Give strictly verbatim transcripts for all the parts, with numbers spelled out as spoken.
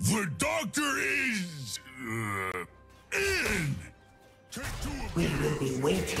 The doctor is... Uh, in! We will be waiting.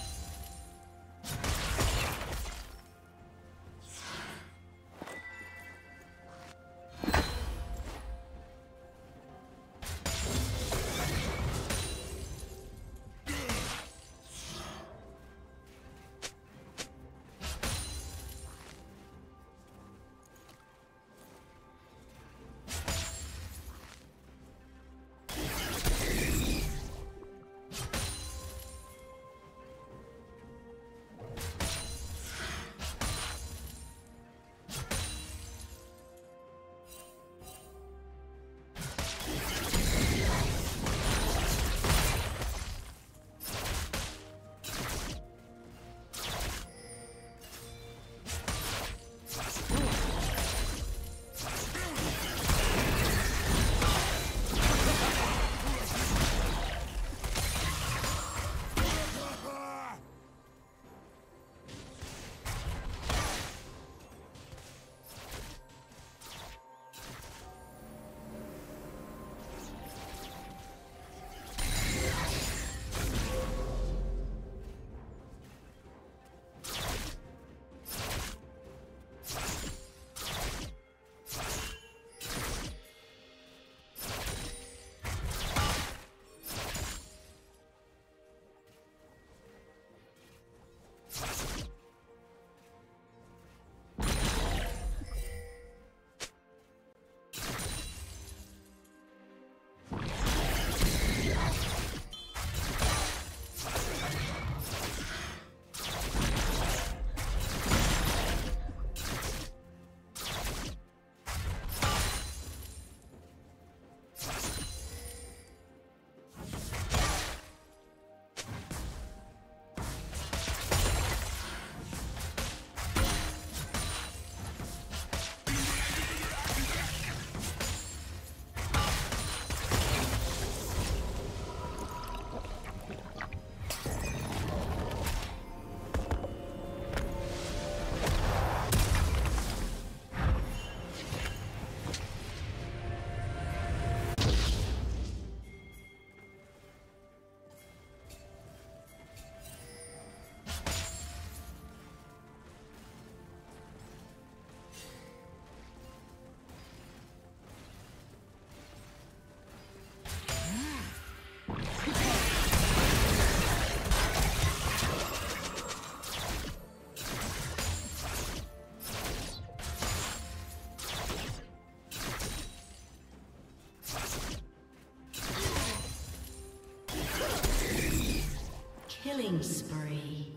Killing spree.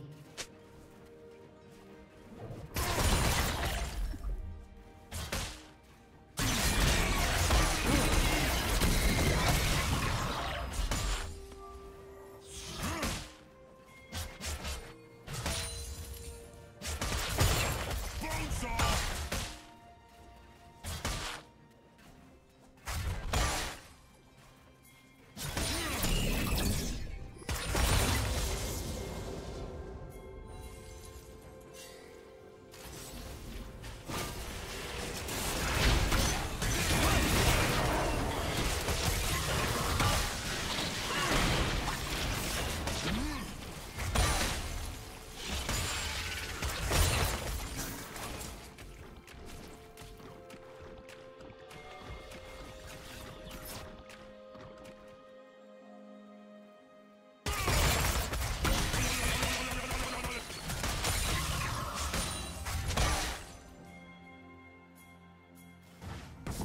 The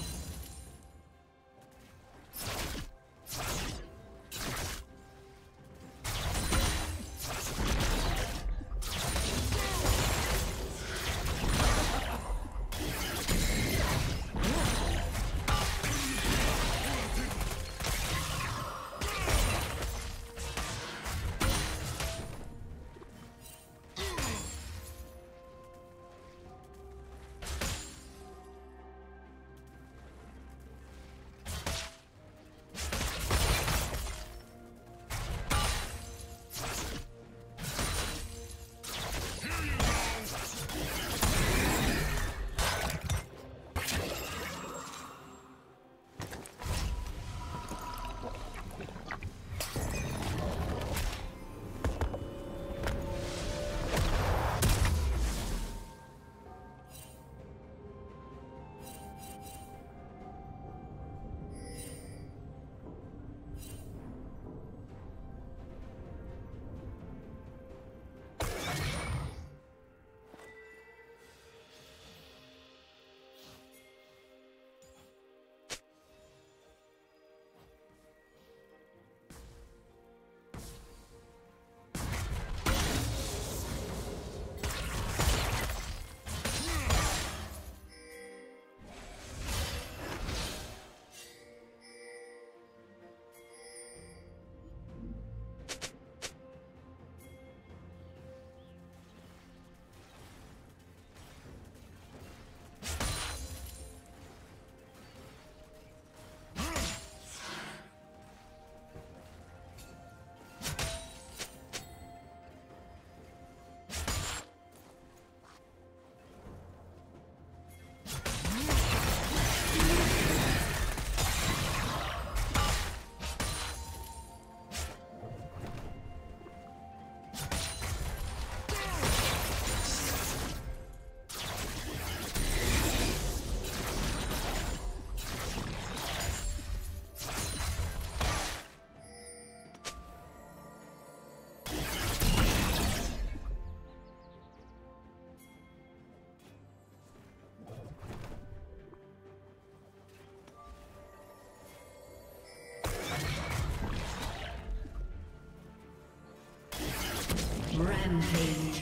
Rampage.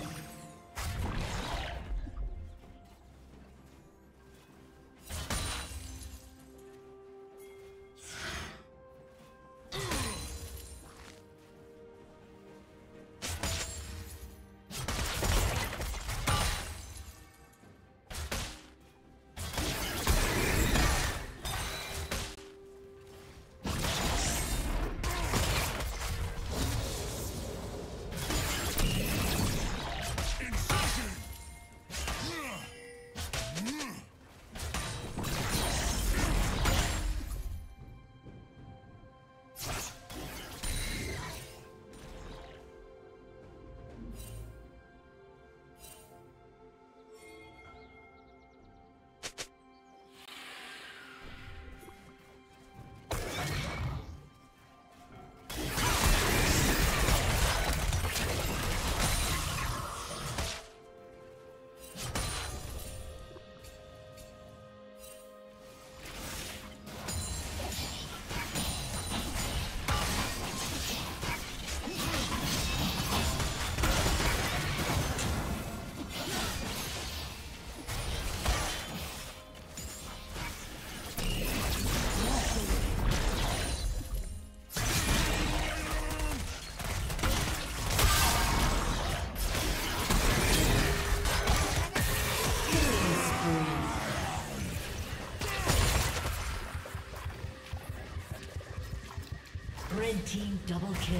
Red team double kill.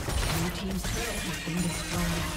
Blue team's turret has been destroyed.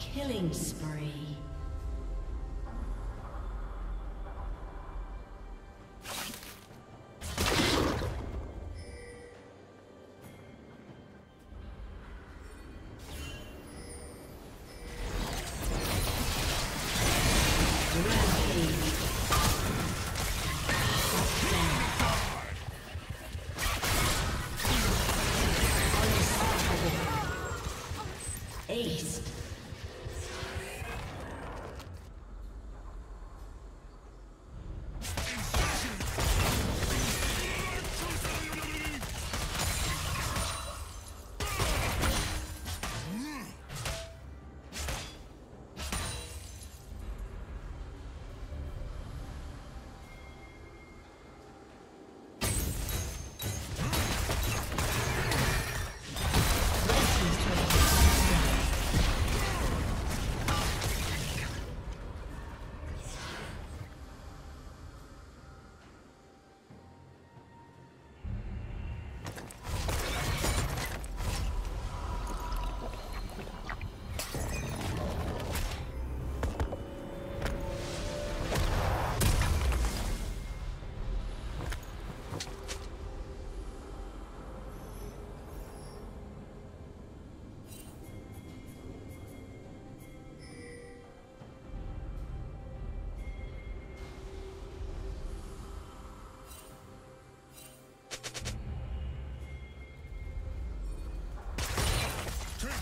Killing spree.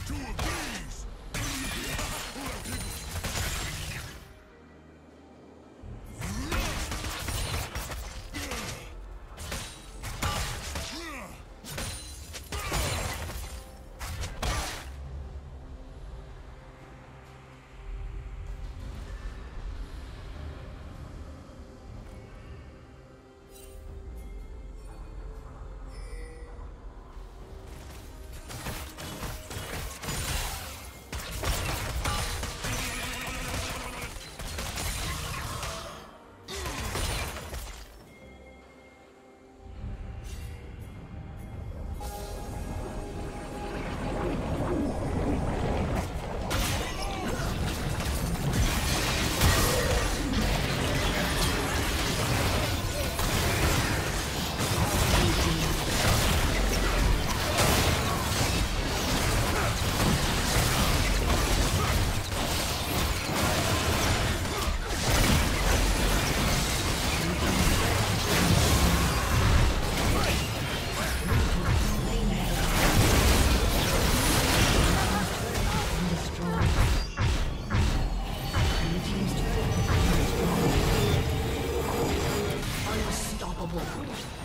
Two of these! Unstoppable.